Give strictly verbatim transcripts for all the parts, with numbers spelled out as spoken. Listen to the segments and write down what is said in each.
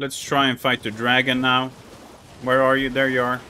Let's try and fight the dragon now. Where are you? There you are.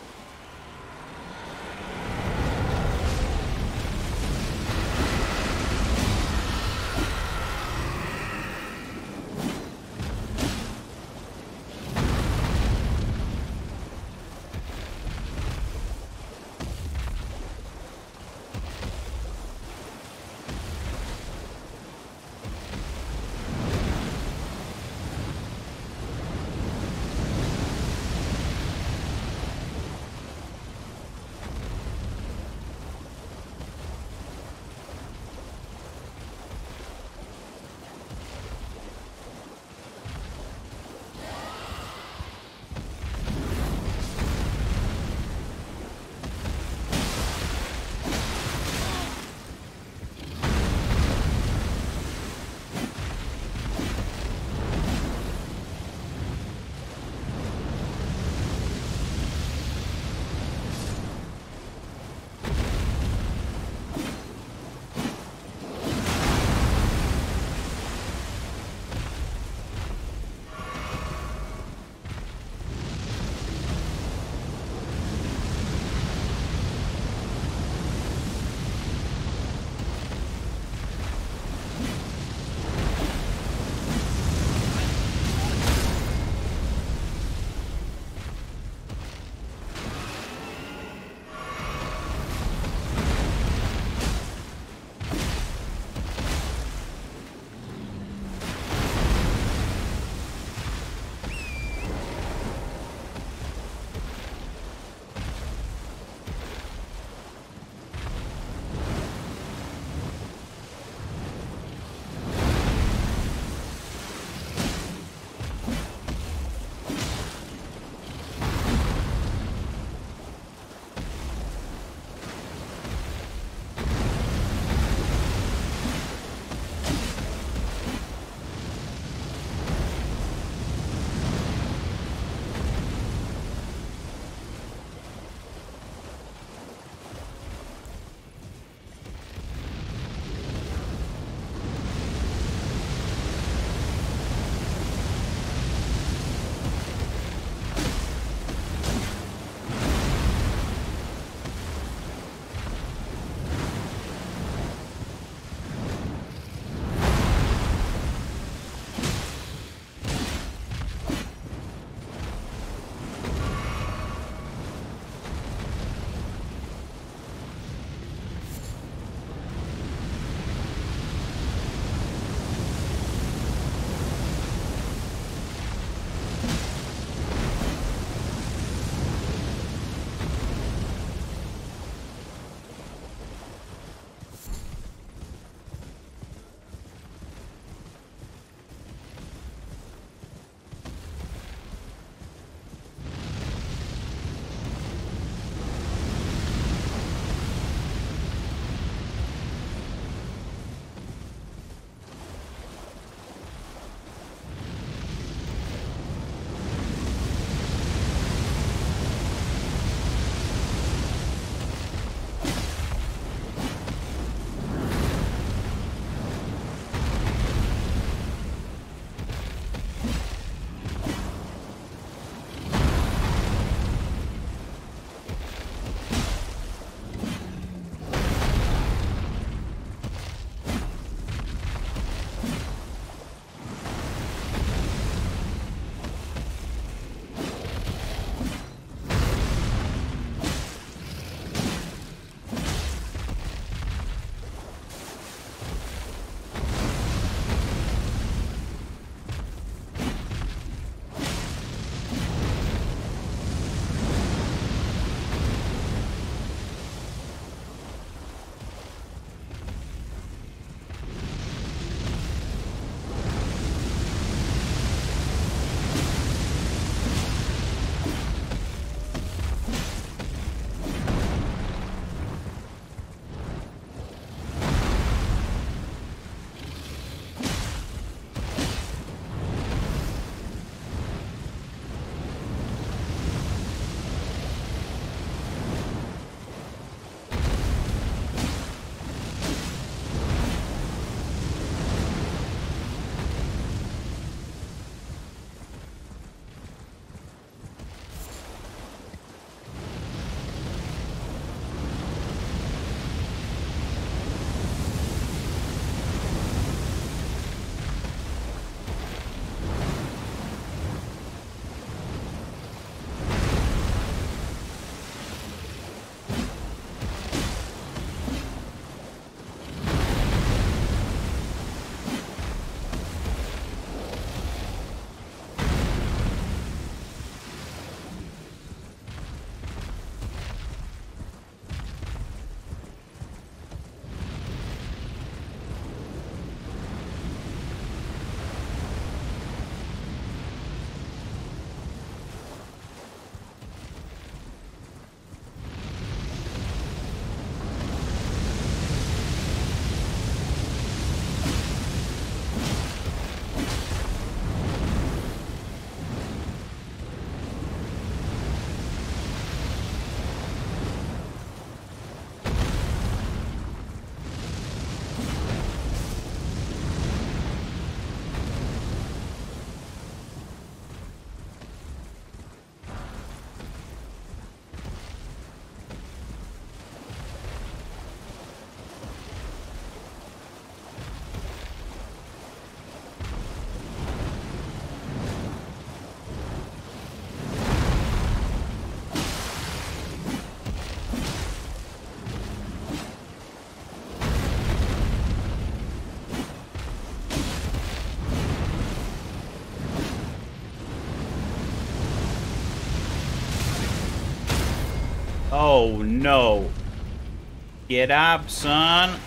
Oh, no. Get up, son.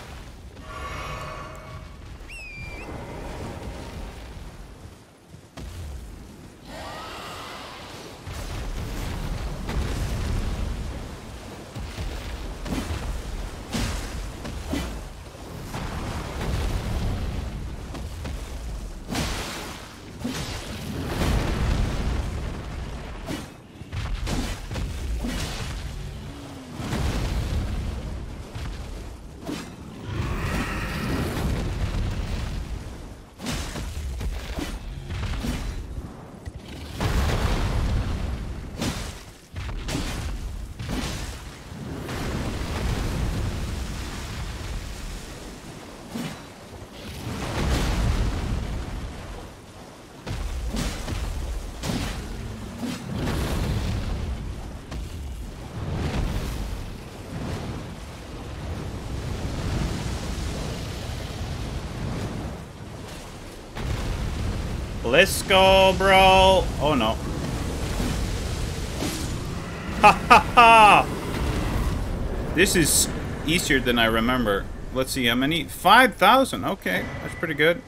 Let's go, bro. Oh, no. Ha ha ha! This is easier than I remember. Let's see how many. five thousand. Okay, that's pretty good.